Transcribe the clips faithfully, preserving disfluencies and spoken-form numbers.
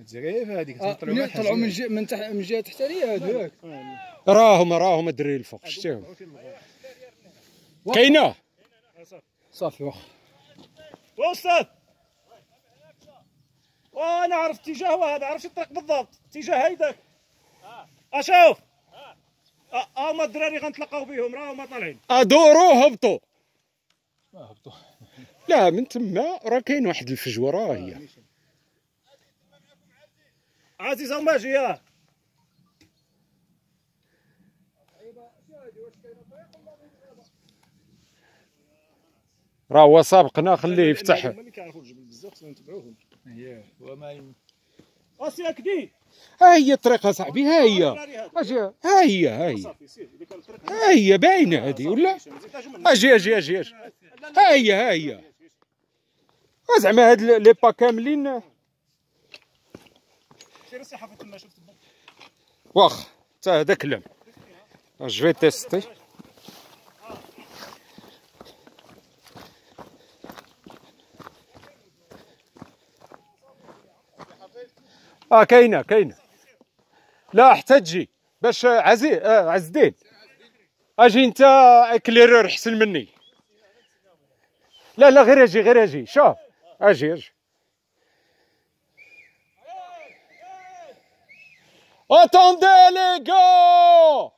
الزريفه هذيك تطلعوا طلعوا من جهه من تحت من جهه تحتانيه هادو ياك. راهم راهم الدراري الفوق شفتيهم كاينه صافي واخا. واستاذ وانا عرفت اتجاه هذا، عرفت الطريق بالضبط، اتجاه هيداك. اشوف اه هما الدراري غنتلاقاو بهم، راهما طالعين. ادوروا هبطوا هبطوا لا من تما راه كاين واحد الفجوه راه هي. عزيز ماجي ياه راه هو سابقنا، خليه يفتح. هما كيعرفوا الجبل بزاف خصنا نتبعوهم. اييه وما اصي اكدي. ها هي الطريق اصاحبي، ها هي اجي، ها هي ها هي ها هي باينه هذه ولا؟ اجي اجي اجي اجي ها هي ها هي. زعما هاد لي با كاملين سير الصحه تما شفت واخا حتى هذا كلام. جو في تيستي اه كاينه كاينه لا حتى تجي باش عزيز آه عز الدين اجي انت اكليرور احسن مني. لا لا غير اجي غير اجي شوف اجي اجي اتوندي لي جو.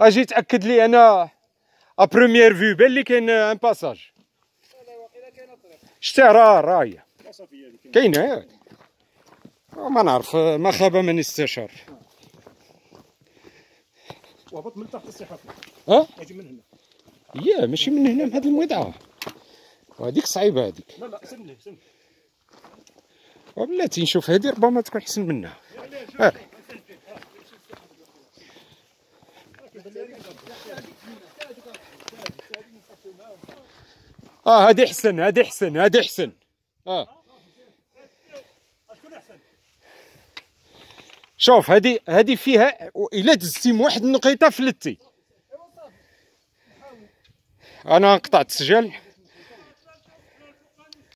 اجي تاكد لي انا ا بروميير فيو بان لي كاين ان باساج. شتي راه راهي كاينه ياك ما نعرف ما خاب من استشار. وهبط من تحت الصحافه ها اجي من هنا. ياه ماشي من هنا بهاد المويضعه وهذيك صعيبه هذيك. لا لا سني سني وبلاتي نشوف هذه ربما تكون احسن منها. اه اه هادي حسن هادي حسن هادي حسن اه شكون احسن. شوف هادي هادي فيها الا دزتي من واحد النقيطه فلتي. انا نقطع التسجيل.